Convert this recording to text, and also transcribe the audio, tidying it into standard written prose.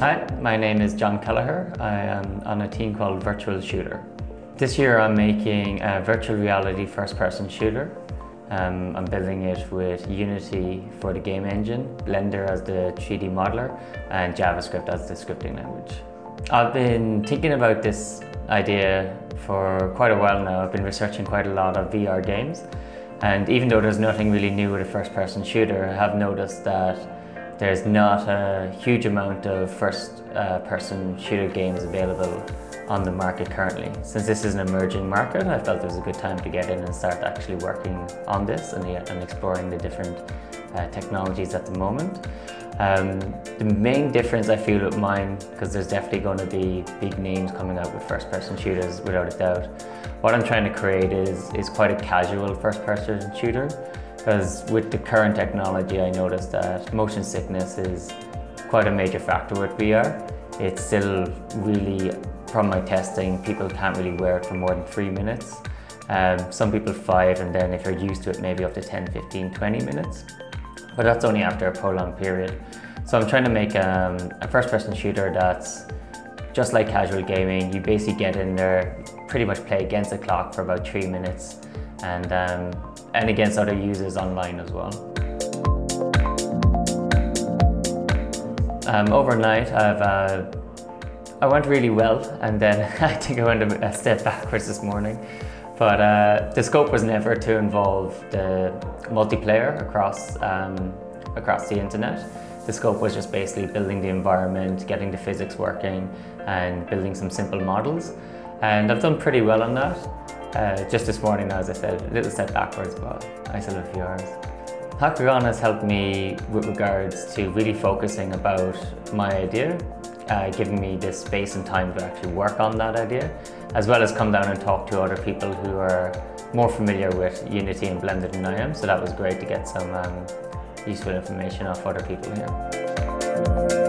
Hi, my name is John Kelleher. I am on a team called Virtual Shooter. This year I'm making a virtual reality first-person shooter. I'm building it with Unity for the game engine, Blender as the 3D modeler, and JavaScript as the scripting language. I've been thinking about this idea for quite a while now. I've been researching quite a lot of VR games, and even though there's nothing really new with a first-person shooter, I have noticed that there's not a huge amount of first-person shooter games available on the market currently. Since this is an emerging market, I felt it was a good time to get in and start actually working on this and exploring the different technologies at the moment. The main difference I feel with mine, because there's definitely going to be big names coming out with first-person shooters without a doubt, what I'm trying to create is quite a casual first-person shooter. Because with the current technology, I noticed that motion sickness is quite a major factor with VR. It's still really, from my testing, people can't really wear it for more than 3 minutes. Some people 5, and then if you're used to it, maybe up to 10, 15, 20 minutes. But that's only after a prolonged period. So I'm trying to make a first-person shooter that's just like casual gaming. You basically get in there, pretty much play against the clock for about 3 minutes, and against other users online as well. Overnight, I went really well, and then I think I went a step backwards this morning. But the scope was never to involve the multiplayer across the internet. The scope was just basically building the environment, getting the physics working, and building some simple models. And I've done pretty well on that. Just this morning, as I said, a little step backwards, but I still have VRs. Hackagon has helped me with regards to really focusing about my idea, giving me the space and time to actually work on that idea, as well as come down and talk to other people who are more familiar with Unity and Blender than I am. So that was great to get some useful information off other people here.